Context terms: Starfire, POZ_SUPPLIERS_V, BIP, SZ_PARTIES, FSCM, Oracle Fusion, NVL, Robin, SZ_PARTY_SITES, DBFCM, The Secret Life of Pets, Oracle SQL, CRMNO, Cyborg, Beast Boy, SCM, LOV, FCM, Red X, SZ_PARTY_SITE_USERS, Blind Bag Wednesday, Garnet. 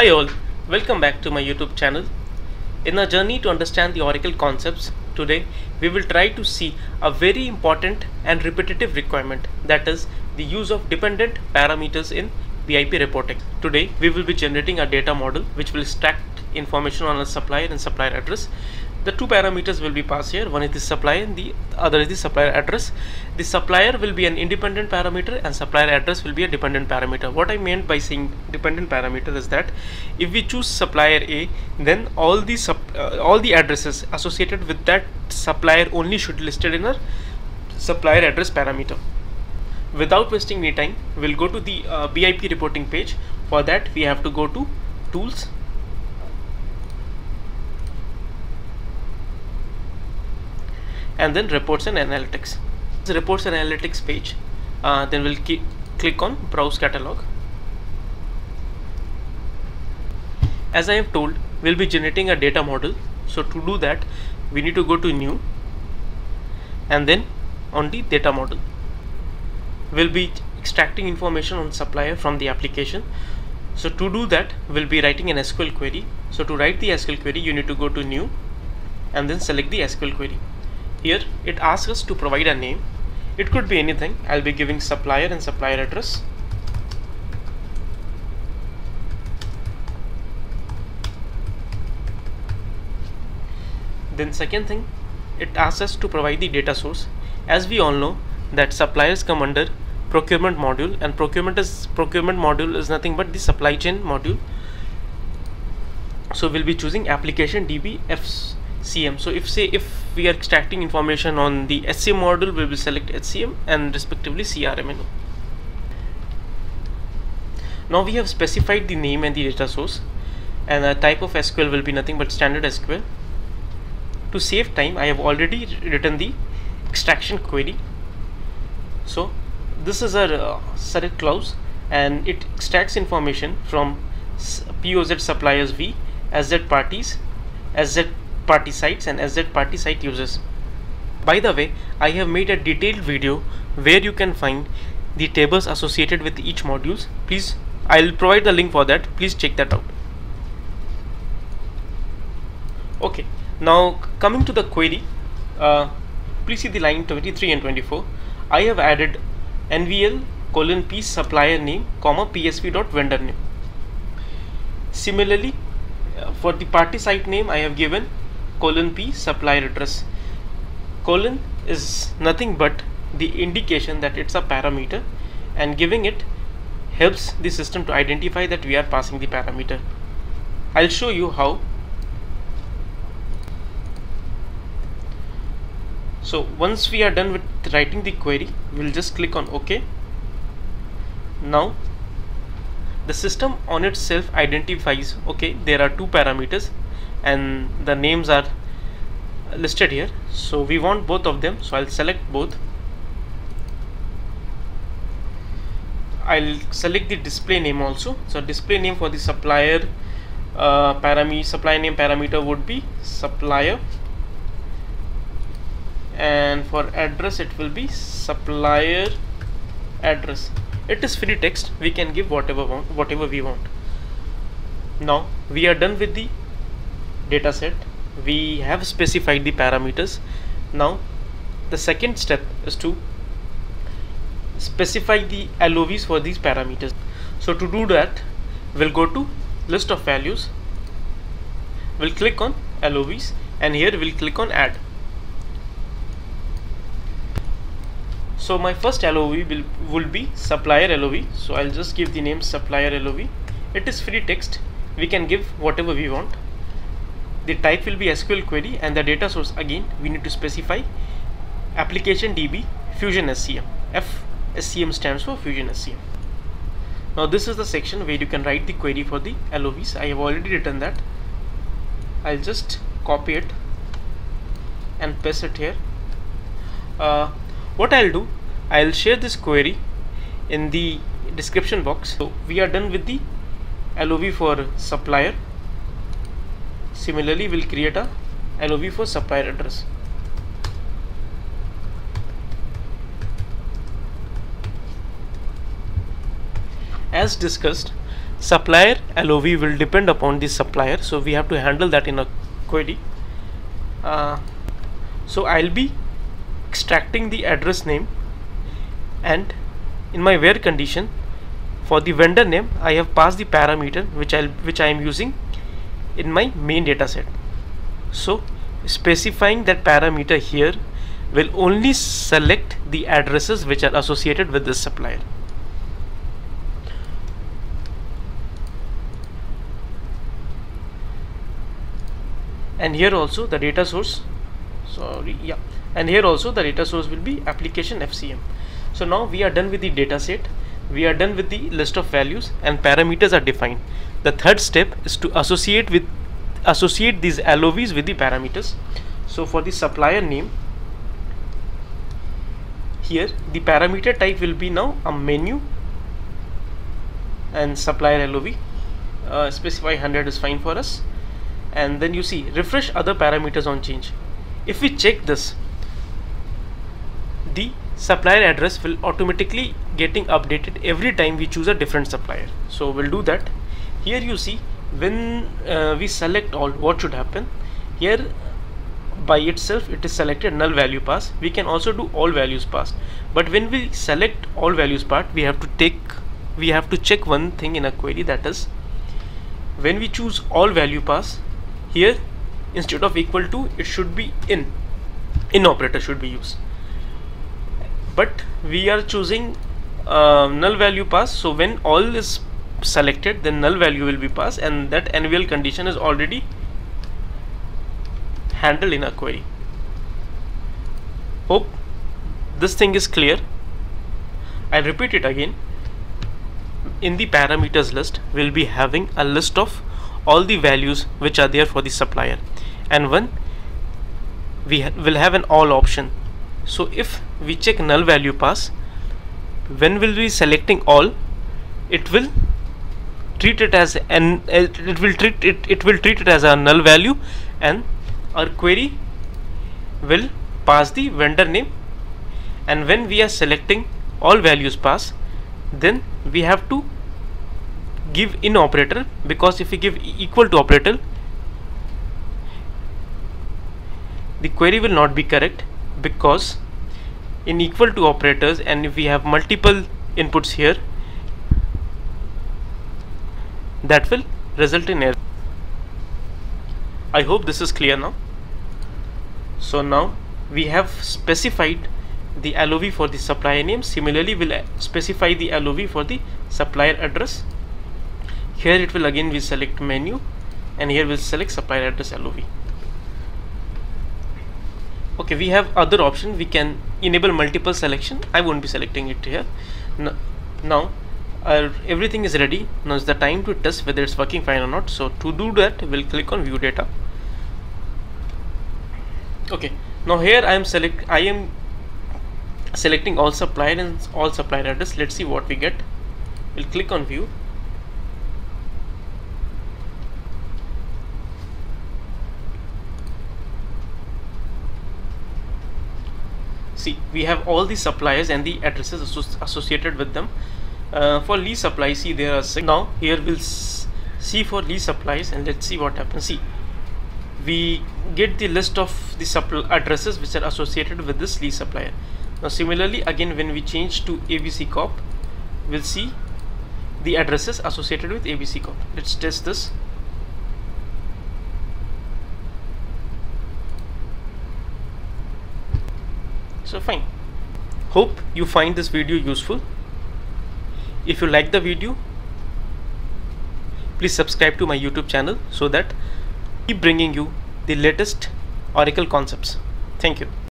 Hi all, welcome back to my YouTube channel. In our journey to understand the Oracle concepts, today we will try to see a very important and repetitive requirement, that is the use of dependent parameters in BIP reporting. Today we will be generating a data model which will extract information on a supplier and supplier address. The two parameters will be passed here, one is the supplier and the other is the supplier address. The supplier will be an independent parameter and supplier address will be a dependent parameter. What I meant by saying dependent parameter is that if we choose supplier A, then all the addresses associated with that supplier only should be listed in our supplier address parameter. Without wasting any time, we'll go to the BIP reporting page. For that we have to go to tools, and then reports and analytics. This reports and analytics page, then we'll click on browse catalog. As I have told, we'll be generating a data model. So to do that, we need to go to new, and then on the data model, we'll be extracting information on supplier from the application. So to do that, we'll be writing an SQL query. So to write the SQL query, you need to go to new, and then select the SQL query. Here it asks us to provide a name. It could be anything. I'll be giving supplier and supplier address. Then second thing, it asks us to provide the data source. As we all know that suppliers come under procurement module, and procurement module is nothing but the supply chain module. So we'll be choosing application DBFCM. So if we are extracting information on the SCM module, we will select SCM and respectively CRMNO. Now we have specified the name and the data source, and the type of SQL will be nothing but standard SQL. To save time, I have already written the extraction query. So this is a select clause, and it extracts information from POZ suppliers V, SZ parties, SZ party sites and SZ party site users. By the way, I have made a detailed video where you can find the tables associated with each modules. Please, I'll provide the link for that. Please check that out. Okay, now coming to the query, please see the line 23 and 24. I have added NVL:P supplier name, PSV.vendor name. Similarly, for the party site name, I have given :P supplier address. Colon is nothing but the indication that it's a parameter, and giving it helps the system to identify that we are passing the parameter. I'll show you how. So once we are done with writing the query, we'll just click on OK. Now the system on itself identifies, okay, there are two parameters and the names are listed here, so we want both of them. So I'll select both. I'll select the display name also. So display name for the supplier supplier name parameter would be supplier, and for address it will be supplier address. It is free text, we can give whatever we want. Now we are done with the data set. We have specified the parameters. Now the second step is to specify the LOVs for these parameters. So to do that, we'll go to list of values, we'll click on LOVs, and here we'll click on add. So my first LOV will be supplier LOV. So I'll just give the name supplier LOV. It is free text, we can give whatever we want. The type will be SQL query, and the data source, again we need to specify application DB Fusion SCM. FSCM stands for Fusion SCM. Now this is the section where you can write the query for the LOVs. I have already written that. I'll just copy it and paste it here. What I'll do, I'll share this query in the description box. So we are done with the LOV for supplier. Similarly, we'll create a LOV for supplier address. As discussed, supplier LOV will depend upon the supplier, so we have to handle that in a query. So I'll be extracting the address name, and in my where condition for the vendor name I have passed the parameter which I am using in my main data set. So specifying that parameter here will only select the addresses which are associated with this supplier. And here also the data source, and here also the data source will be application FCM. So now we are done with the data set, we are done with the list of values and parameters are defined. The third step is to associate these LOVs with the parameters. So for the supplier name, here the parameter type will be now a menu and supplier LOV, specify 100 is fine for us. And then you see refresh other parameters on change. If we check this, the supplier address will automatically getting updated every time we choose a different supplier. So we'll do that. Here you see when we select all, what should happen here? By itself it is selected null value pass. We can also do all values pass, but when we select all values part, we have to check one thing in a query, that is when we choose all value pass, here instead of equal to it should be in operator should be used, but we are choosing null value pass. So when all is selected, then null value will be passed, and that NVL condition is already handled in a query. Hope this thing is clear. I'll repeat it again. In the parameters list, we'll be having a list of all the values which are there for the supplier, and when we will have an all option. So if we check null value pass, when will we selecting all, it will treat it as an it will treat it as a null value, and our query will pass the vendor name. And when we are selecting all values pass, then we have to give in operator, because if we give equal to operator, the query will not be correct, because in equal to operators, and if we have multiple inputs here, that will result in error. I hope this is clear now. So now we have specified the LOV for the supplier name. Similarly, we'll specify the LOV for the supplier address. Here it will again we select menu, and here we'll select supplier address LOV. Okay, we have other option, we can enable multiple selection. I won't be selecting it here. Now everything is ready. Now is the time to test whether it's working fine or not. So to do that, we'll click on view data. Okay, now here I am selecting all supplier and all supplier address. Let's see what we get. We'll click on view. See, we have all the suppliers and the addresses associated with them. For lease supply, see there are 6. Now here we'll see for lease supplies, and let's see what happens. See, we get the list of the addresses which are associated with this lease supplier. Now similarly, again when we change to ABC Corp, we'll see the addresses associated with ABC Corp. Let's test this. So fine. Hope you find this video useful. If you like the video, please subscribe to my YouTube channel so that I keep bringing you the latest Oracle concepts. Thank you.